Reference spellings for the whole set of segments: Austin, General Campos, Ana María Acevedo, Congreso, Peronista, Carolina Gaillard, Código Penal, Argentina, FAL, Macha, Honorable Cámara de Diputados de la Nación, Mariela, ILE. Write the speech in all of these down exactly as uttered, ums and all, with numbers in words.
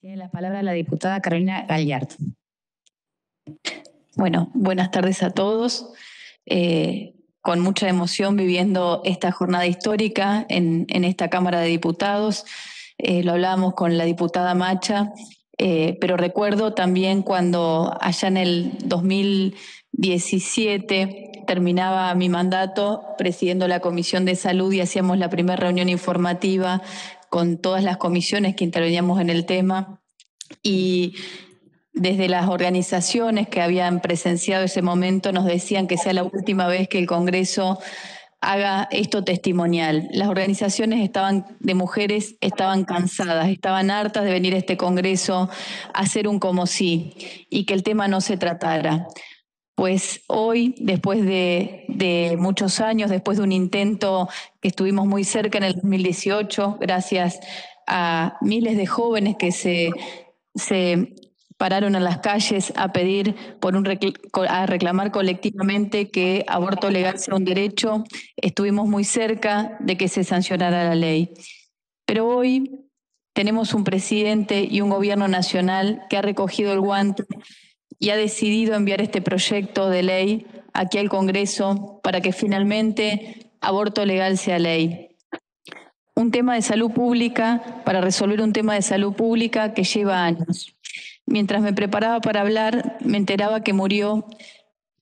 Tiene la palabra la diputada Carolina Gaillard. Bueno, buenas tardes a todos. Eh, con mucha emoción viviendo esta jornada histórica en, en esta Cámara de Diputados. Eh, lo hablábamos con la diputada Macha, eh, pero recuerdo también cuando allá en el dos mil diecisiete terminaba mi mandato presidiendo la Comisión de Salud y hacíamos la primera reunión informativa con todas las comisiones que interveníamos en el tema, y desde las organizaciones que habían presenciado ese momento nos decían que sea la última vez que el Congreso haga esto testimonial. Las organizaciones estaban, de mujeres estaban cansadas, estaban hartas de venir a este Congreso a hacer un como sí y que el tema no se tratara. Pues hoy, después de, de muchos años, después de un intento que estuvimos muy cerca en el dos mil dieciocho, gracias a miles de jóvenes que se, se pararon en las calles a pedir, por un a reclamar colectivamente que aborto legal sea un derecho, estuvimos muy cerca de que se sancionara la ley. Pero hoy tenemos un presidente y un gobierno nacional que ha recogido el guante y ha decidido enviar este proyecto de ley aquí al Congreso para que finalmente aborto legal sea ley. Un tema de salud pública, para resolver un tema de salud pública que lleva años. Mientras me preparaba para hablar, me enteraba que murió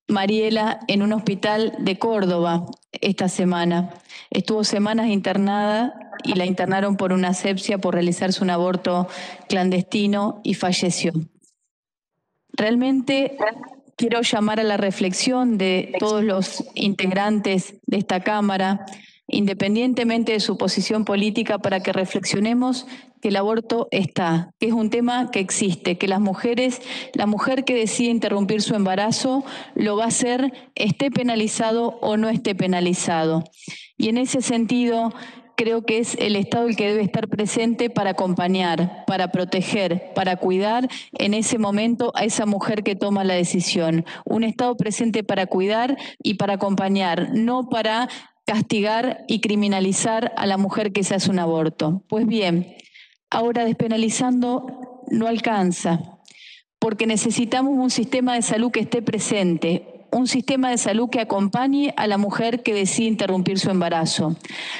Mariela en un hospital de Córdoba esta semana. Estuvo semanas internada y la internaron por una asepsia, por realizarse un aborto clandestino, y falleció. Realmente quiero llamar a la reflexión de todos los integrantes de esta Cámara, independientemente de su posición política, para que reflexionemos que el aborto está, que es un tema que existe, que las mujeres, la mujer que decide interrumpir su embarazo lo va a hacer, esté penalizado o no esté penalizado. Y en ese sentido, creo que es el Estado el que debe estar presente para acompañar, para proteger, para cuidar en ese momento a esa mujer que toma la decisión. Un Estado presente para cuidar y para acompañar, no para castigar y criminalizar a la mujer que se hace un aborto. Pues bien, ahora despenalizando no alcanza, porque necesitamos un sistema de salud que esté presente, un sistema de salud que acompañe a la mujer que decide interrumpir su embarazo.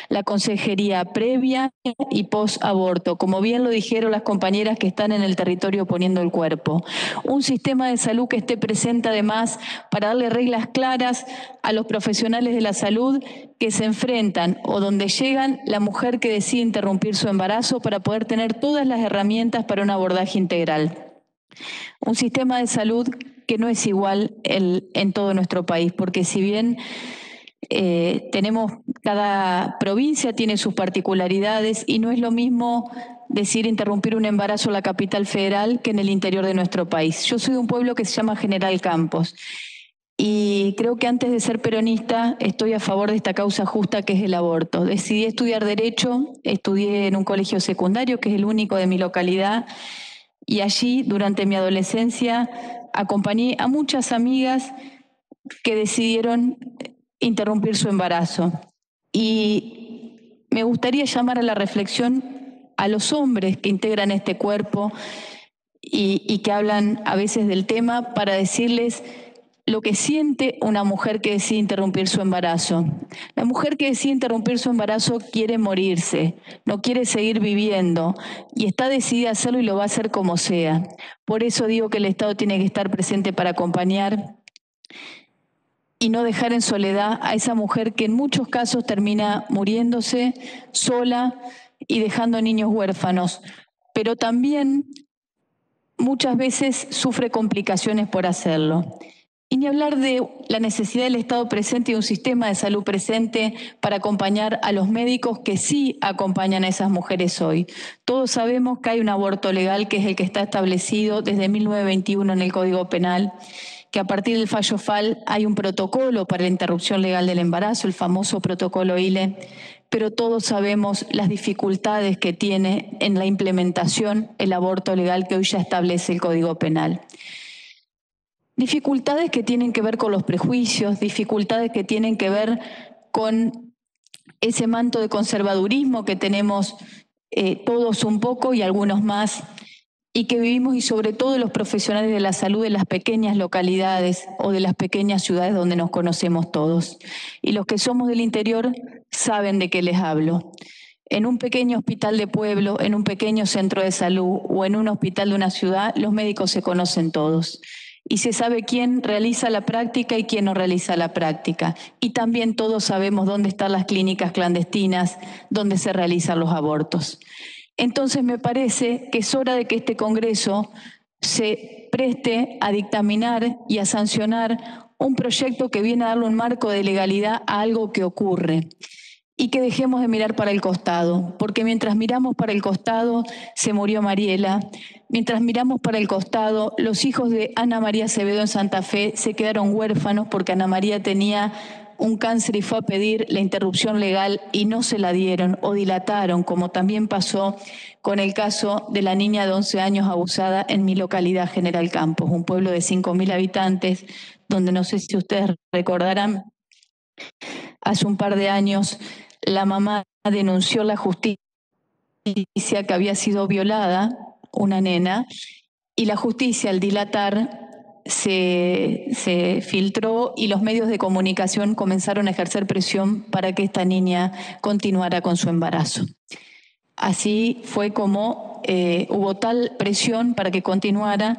La consejería previa y post-aborto, como bien lo dijeron las compañeras que están en el territorio poniendo el cuerpo. Un sistema de salud que esté presente además para darle reglas claras a los profesionales de la salud que se enfrentan o donde llegan la mujer que decide interrumpir su embarazo, para poder tener todas las herramientas para un abordaje integral. Un sistema de salud que no es igual el, en todo nuestro país, porque si bien eh, tenemos, cada provincia tiene sus particularidades y no es lo mismo decir interrumpir un embarazo en la capital federal que en el interior de nuestro país. Yo soy de un pueblo que se llama General Campos y creo que antes de ser peronista estoy a favor de esta causa justa que es el aborto. Decidí estudiar Derecho, estudié en un colegio secundario que es el único de mi localidad, y allí durante mi adolescencia acompañé a muchas amigas que decidieron interrumpir su embarazo. Y me gustaría llamar a la reflexión a los hombres que integran este cuerpo y, y que hablan a veces del tema, para decirles lo que siente una mujer que decide interrumpir su embarazo. La mujer que decide interrumpir su embarazo quiere morirse, no quiere seguir viviendo y está decidida a hacerlo y lo va a hacer como sea. Por eso digo que el Estado tiene que estar presente para acompañar y no dejar en soledad a esa mujer que en muchos casos termina muriéndose sola y dejando niños huérfanos. Pero también muchas veces sufre complicaciones por hacerlo. Y ni hablar de la necesidad del Estado presente y un sistema de salud presente para acompañar a los médicos que sí acompañan a esas mujeres hoy. Todos sabemos que hay un aborto legal, que es el que está establecido desde mil novecientos veintiuno en el Código Penal, que a partir del fallo F A L hay un protocolo para la interrupción legal del embarazo, el famoso protocolo I L E, pero todos sabemos las dificultades que tiene en la implementación el aborto legal que hoy ya establece el Código Penal. Dificultades que tienen que ver con los prejuicios, dificultades que tienen que ver con ese manto de conservadurismo que tenemos eh, todos un poco y algunos más, y que vivimos, y sobre todo los profesionales de la salud de las pequeñas localidades o de las pequeñas ciudades donde nos conocemos todos. Y los que somos del interior saben de qué les hablo. En un pequeño hospital de pueblo, en un pequeño centro de salud o en un hospital de una ciudad, los médicos se conocen todos. Y se sabe quién realiza la práctica y quién no realiza la práctica. Y también todos sabemos dónde están las clínicas clandestinas, dónde se realizan los abortos. Entonces me parece que es hora de que este Congreso se preste a dictaminar y a sancionar un proyecto que viene a darle un marco de legalidad a algo que ocurre. Y que dejemos de mirar para el costado, porque mientras miramos para el costado se murió Mariela, mientras miramos para el costado los hijos de Ana María Acevedo en Santa Fe se quedaron huérfanos porque Ana María tenía un cáncer y fue a pedir la interrupción legal y no se la dieron o dilataron, como también pasó con el caso de la niña de once años abusada en mi localidad, General Campos, un pueblo de cinco mil habitantes, donde no sé si ustedes recordarán, hace un par de años la mamá denunció la justicia que había sido violada, una nena, y la justicia al dilatar se, se filtró y los medios de comunicación comenzaron a ejercer presión para que esta niña continuara con su embarazo. Así fue como eh, hubo tal presión para que continuara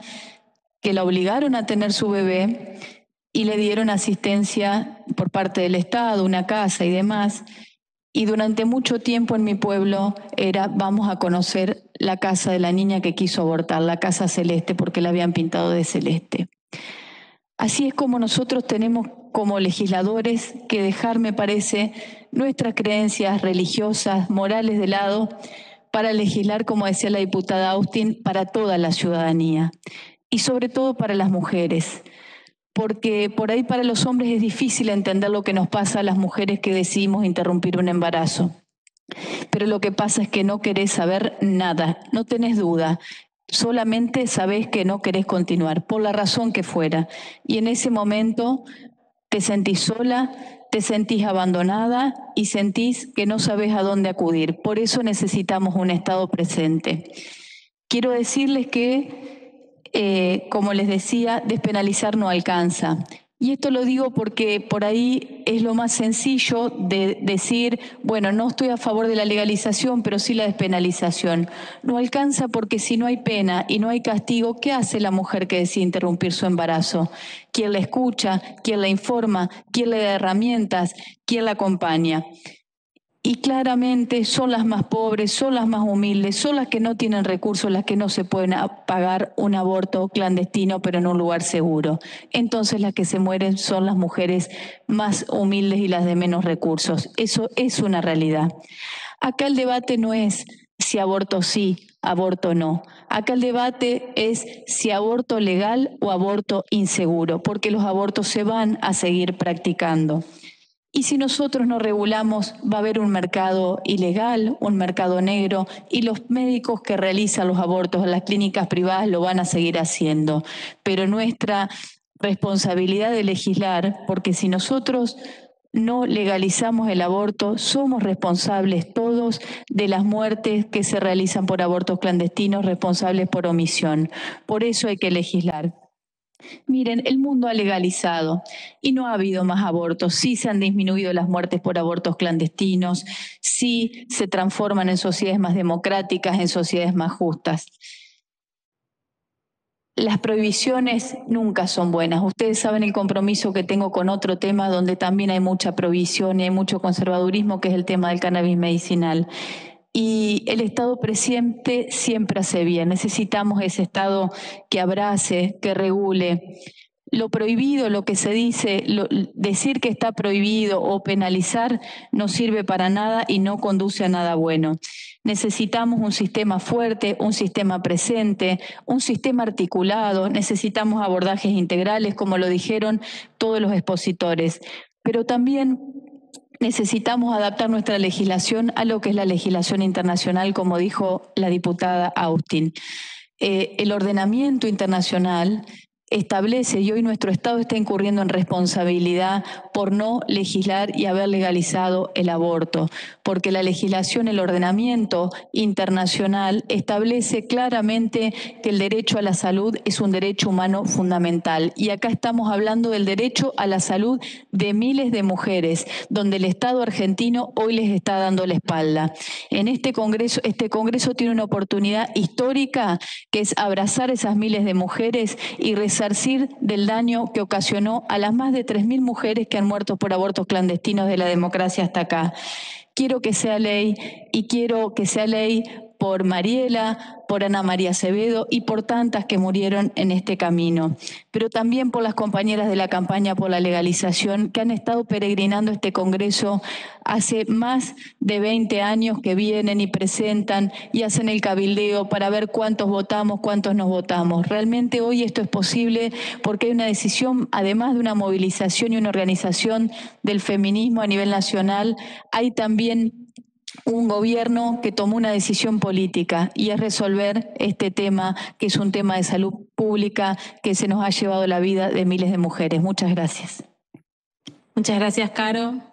que la obligaron a tener su bebé y le dieron asistencia por parte del Estado, una casa y demás. Y durante mucho tiempo en mi pueblo era: vamos a conocer la casa de la niña que quiso abortar, la casa celeste, porque la habían pintado de celeste. Así es como nosotros tenemos como legisladores que dejar, me parece, nuestras creencias religiosas, morales de lado, para legislar, como decía la diputada Austin, para toda la ciudadanía y sobre todo para las mujeres. Porque por ahí para los hombres es difícil entender lo que nos pasa a las mujeres que decidimos interrumpir un embarazo. Pero lo que pasa es que no querés saber nada, no tenés duda, solamente sabés que no querés continuar, por la razón que fuera. Y en ese momento te sentís sola, te sentís abandonada y sentís que no sabés a dónde acudir. Por eso necesitamos un Estado presente. Quiero decirles que Eh, como les decía, despenalizar no alcanza. Y esto lo digo porque por ahí es lo más sencillo de decir, bueno, no estoy a favor de la legalización, pero sí la despenalización. No alcanza porque si no hay pena y no hay castigo, ¿qué hace la mujer que decide interrumpir su embarazo? ¿Quién la escucha? ¿Quién la informa? ¿Quién le da herramientas? ¿Quién la acompaña? Y claramente son las más pobres, son las más humildes, son las que no tienen recursos, las que no se pueden pagar un aborto clandestino, pero en un lugar seguro. Entonces las que se mueren son las mujeres más humildes y las de menos recursos. Eso es una realidad. Acá el debate no es si aborto sí, aborto no. Acá el debate es si aborto legal o aborto inseguro, porque los abortos se van a seguir practicando. Y si nosotros no regulamos, va a haber un mercado ilegal, un mercado negro, y los médicos que realizan los abortos en las clínicas privadas lo van a seguir haciendo. Pero nuestra responsabilidad de legislar, porque si nosotros no legalizamos el aborto, somos responsables todos de las muertes que se realizan por abortos clandestinos, responsables por omisión. Por eso hay que legislar. Miren, el mundo ha legalizado y no ha habido más abortos. Sí se han disminuido las muertes por abortos clandestinos, sí se transforman en sociedades más democráticas, en sociedades más justas. Las prohibiciones nunca son buenas. Ustedes saben el compromiso que tengo con otro tema donde también hay mucha prohibición y hay mucho conservadurismo, que es el tema del cannabis medicinal. Y el Estado presente siempre hace bien. Necesitamos ese Estado que abrace, que regule. Lo prohibido, lo que se dice, lo, decir que está prohibido o penalizar no sirve para nada y no conduce a nada bueno. Necesitamos un sistema fuerte, un sistema presente, un sistema articulado. Necesitamos abordajes integrales, como lo dijeron todos los expositores. Pero también necesitamos adaptar nuestra legislación a lo que es la legislación internacional, como dijo la diputada Austin. Eh, el ordenamiento internacional establece, y hoy nuestro Estado está incurriendo en responsabilidad por no legislar y haber legalizado el aborto, porque la legislación, el ordenamiento internacional establece claramente que el derecho a la salud es un derecho humano fundamental, y acá estamos hablando del derecho a la salud de miles de mujeres, donde el Estado argentino hoy les está dando la espalda. En este Congreso, este Congreso tiene una oportunidad histórica que es abrazar esas miles de mujeres y resarcir del daño que ocasionó a las más de tres mil mujeres que han muerto por abortos clandestinos de la democracia hasta acá. Quiero que sea ley, y quiero que sea ley por Mariela, por Ana María Acevedo y por tantas que murieron en este camino, pero también por las compañeras de la campaña por la legalización que han estado peregrinando este Congreso hace más de veinte años, que vienen y presentan y hacen el cabildeo para ver cuántos votamos, cuántos nos votamos. Realmente hoy esto es posible porque hay una decisión, además de una movilización y una organización del feminismo a nivel nacional, hay también un gobierno que tomó una decisión política, y es resolver este tema, que es un tema de salud pública que se nos ha llevado la vida de miles de mujeres. Muchas gracias. Muchas gracias, Caro.